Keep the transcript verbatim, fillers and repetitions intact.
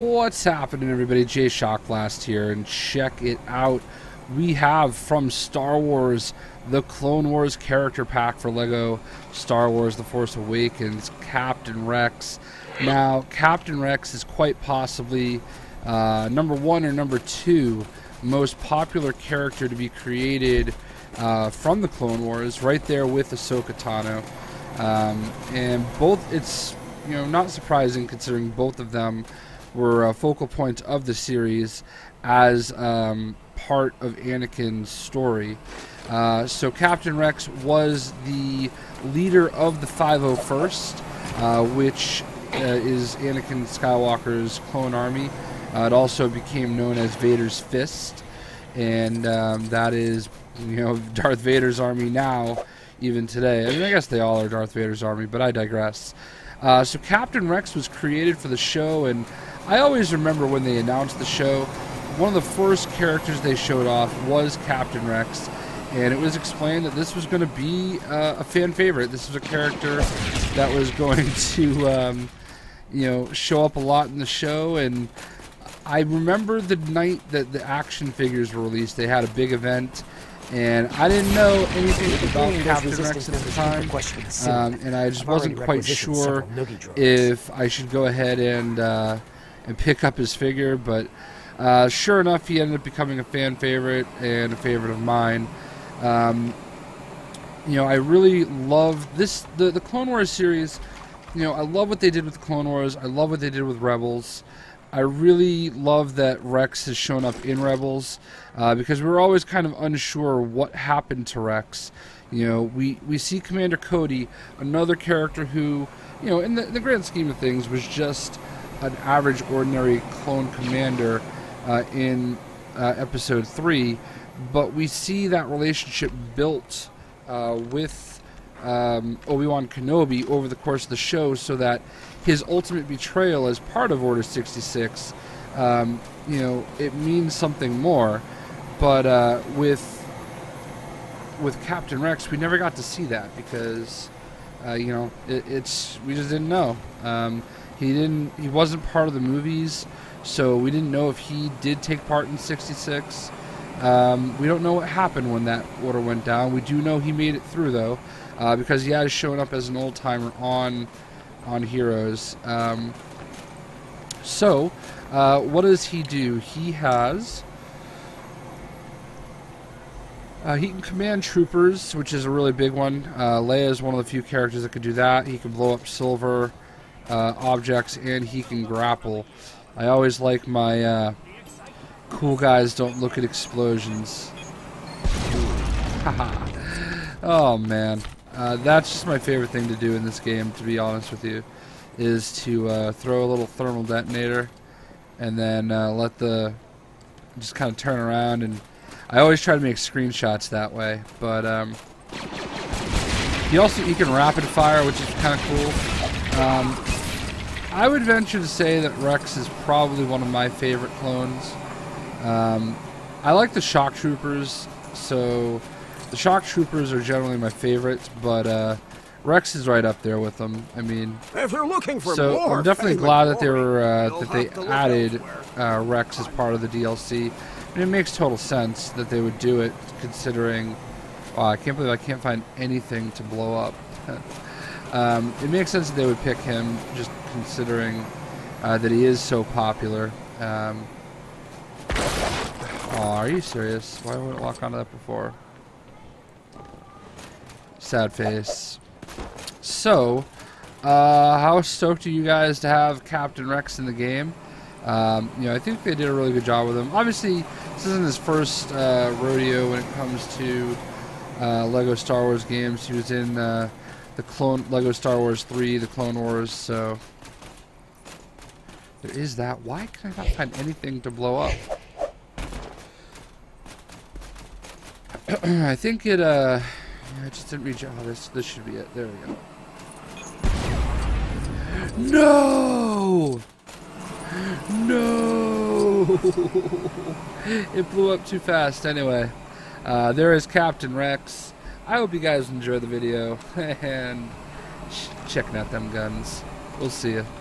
What's happening, everybody? Jay Shockblast here, and check it out. We have from Star Wars, the Clone Wars character pack for Lego Star Wars, The Force Awakens, Captain Rex. Now, Captain Rex is quite possibly uh, number one or number two most popular character to be created uh, from the Clone Wars, right there with Ahsoka Tano. Um, and both, it's, you know, not surprising considering both of them were a focal point of the series as um, part of Anakin's story. Uh, so Captain Rex was the leader of the five oh first, uh, which uh, is Anakin Skywalker's clone army. Uh, it also became known as Vader's Fist, and um, that is, you know, Darth Vader's army now, even today. I mean, I guess they all are Darth Vader's army, but I digress. Uh, so Captain Rex was created for the show, and I always remember when they announced the show, one of the first characters they showed off was Captain Rex, and it was explained that this was going to be uh, a fan favorite. This was a character that was going to, um, you know, show up a lot in the show. And I remember the night that the action figures were released, they had a big event. And I didn't know anything about Captain Rex at the time, um, and I just wasn't quite sure if I should go ahead and uh, and pick up his figure. But uh, sure enough, he ended up becoming a fan favorite and a favorite of mine. Um, you know, I really love this the the Clone Wars series. You know, I love what they did with Clone Wars. I love what they did with Rebels. I really love that Rex has shown up in Rebels, uh, because we were always kind of unsure what happened to Rex. You know, we, we see Commander Cody, another character who, you know, in the, in the grand scheme of things, was just an average, ordinary clone commander uh, in uh, Episode three. But we see that relationship built uh, with um, Obi-Wan Kenobi over the course of the show, so that his ultimate betrayal as part of Order sixty-six, um, you know, it means something more. But uh, with with Captain Rex, we never got to see that because, uh, you know, it, it's we just didn't know. Um, he didn't. He wasn't part of the movies, so we didn't know if he did take part in sixty-six. Um, we don't know what happened when that order went down. We do know he made it through though, uh, because he has shown up as an old timer on. on Heroes. Um, so, uh, what does he do? He has... Uh, he can command troopers, which is a really big one. Uh, Leia is one of the few characters that can do that. He can blow up silver uh, objects, and he can grapple. I always like my uh, cool guys don't look at explosions. Oh, man. Uh, that's just my favorite thing to do in this game, to be honest with you, is to uh, throw a little thermal detonator and then uh, let the just kind of turn around, and I always try to make screenshots that way. But um, he also he can rapid fire, which is kind of cool. Um, I would venture to say that Rex is probably one of my favorite clones. Um, I like the shock troopers, so. The shock troopers are generally my favorites, but uh, Rex is right up there with them. I mean, if you're looking for so more, I'm definitely glad that they were uh, that they added uh, Rex as part of the D L C, and it makes total sense that they would do it considering. Oh, I can't believe I can't find anything to blow up. um, it makes sense that they would pick him, just considering uh, that he is so popular. Um, oh, are you serious? Why wouldn't it lock onto that before? Sad face. So, uh, how stoked are you guys to have Captain Rex in the game? Um, you know, I think they did a really good job with him. Obviously, this isn't his first uh, rodeo when it comes to uh, Lego Star Wars games. He was in uh, the Clone Lego Star Wars three, The Clone Wars. So there is that. Why can I not find anything to blow up? I think it. Uh, I just didn't reach out. Oh, this this should be it. There we go. No! No! It blew up too fast. Anyway, uh, there is Captain Rex. I hope you guys enjoy the video and checking out them guns. We'll see ya.